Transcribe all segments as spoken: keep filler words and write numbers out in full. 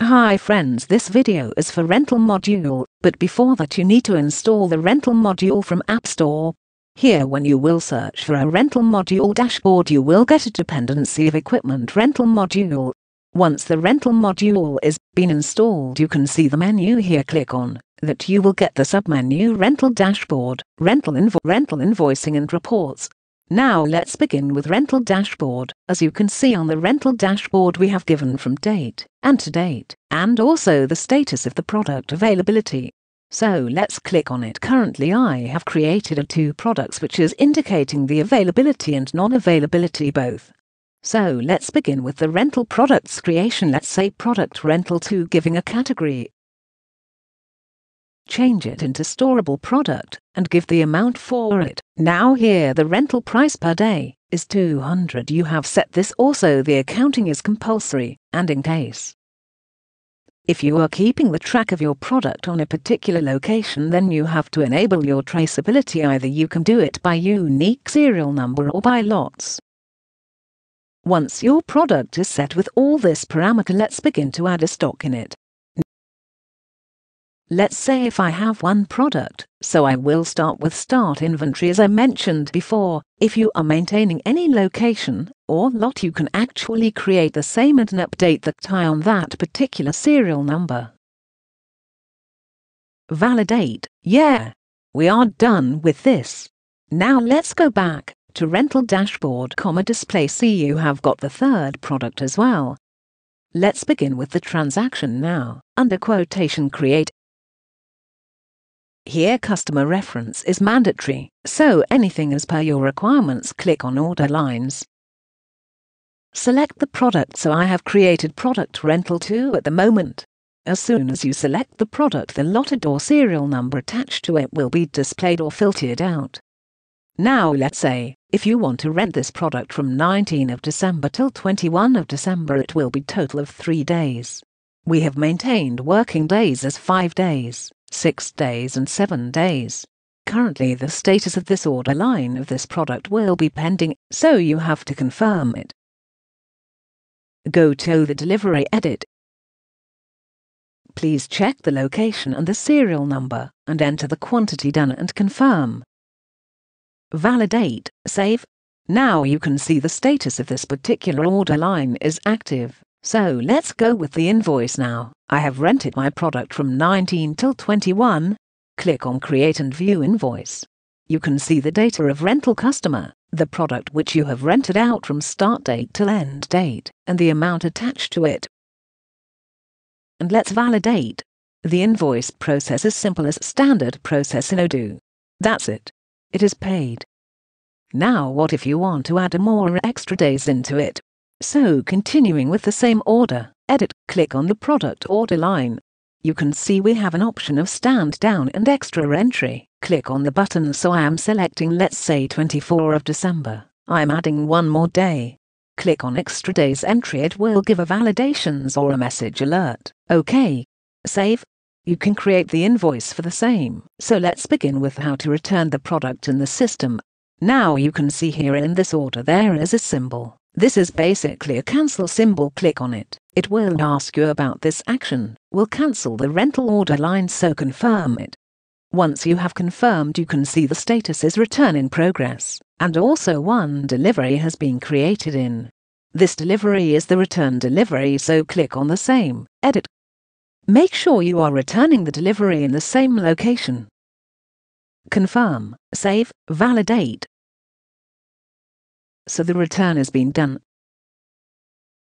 Hi friends, this video is for Rental Module, but before that you need to install the Rental Module from App Store. Here when you will search for a Rental Module dashboard you will get a dependency of equipment Rental Module. Once the Rental Module is been installed you can see the menu here, click on that you will get the submenu Rental Dashboard, Rental Invo- Rental Invoicing and Reports. Now let's begin with Rental Dashboard. As you can see on the Rental Dashboard we have given from date, and to date, and also the status of the product availability. So let's click on it. Currently I have created a two products which is indicating the availability and non-availability both. So let's begin with the rental products creation. Let's say product rental two, giving a category. Change it into storable product and give the amount for it. Now here the rental price per day is two hundred. You have set this. Also the accounting is compulsory, and in case if you are keeping the track of your product on a particular location then you have to enable your traceability. Either you can do it by unique serial number or by lots. Once your product is set with all this parameter, let's begin to add a stock in it. Let's say if I have one product, so I will start with start inventory. As I mentioned before, if you are maintaining any location or lot you can actually create the same and update the tie on that particular serial number. Validate, yeah, we are done with this. Now let's go back to Rental Dashboard, comma display. See you have got the third product as well. Let's begin with the transaction now, under quotation create. Here customer reference is mandatory, so anything as per your requirements. Click on order lines. Select the product, so I have created product rental two at the moment. As soon as you select the product the lotted or serial number attached to it will be displayed or filtered out. Now let's say, if you want to rent this product from nineteenth of December till twenty-first of December it will be total of three days. We have maintained working days as five days. six days and seven days. Currently the status of this order line of this product will be pending, so you have to confirm it. Go to the delivery edit. Please check the location and the serial number, and enter the quantity done and confirm. Validate, save. Now you can see the status of this particular order line is active. So let's go with the invoice now. I have rented my product from nineteen till twenty-one. Click on create and view invoice. You can see the data of rental customer, the product which you have rented out from start date till end date, and the amount attached to it. And let's validate. The invoice process is simple as standard process in Odoo. That's it. It is paid. Now what if you want to add more extra days into it? So continuing with the same order, edit, click on the product order line. You can see we have an option of stand down and extra entry. Click on the button, so I am selecting let's say twenty-fourth of December, I am adding one more day. Click on extra days entry, it will give a validations or a message alert. OK. Save. You can create the invoice for the same. So let's begin with how to return the product in the system. Now you can see here in this order there is a symbol. This is basically a cancel symbol. Click on it. It will ask you about this action. Will cancel the rental order line, so confirm it. Once you have confirmed you can see the status is return in progress, and also one delivery has been created in. This delivery is the return delivery, so click on the same, edit. Make sure you are returning the delivery in the same location. Confirm, save, validate. So the return has been done.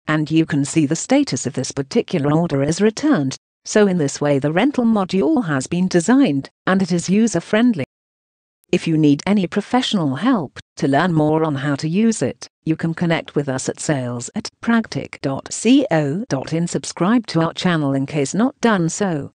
And you can see the status of this particular order is returned. So in this way the rental module has been designed, and it is user-friendly. If you need any professional help to learn more on how to use it, you can connect with us at sales at pragtech dot co dot in. Subscribe to our channel in case not done so.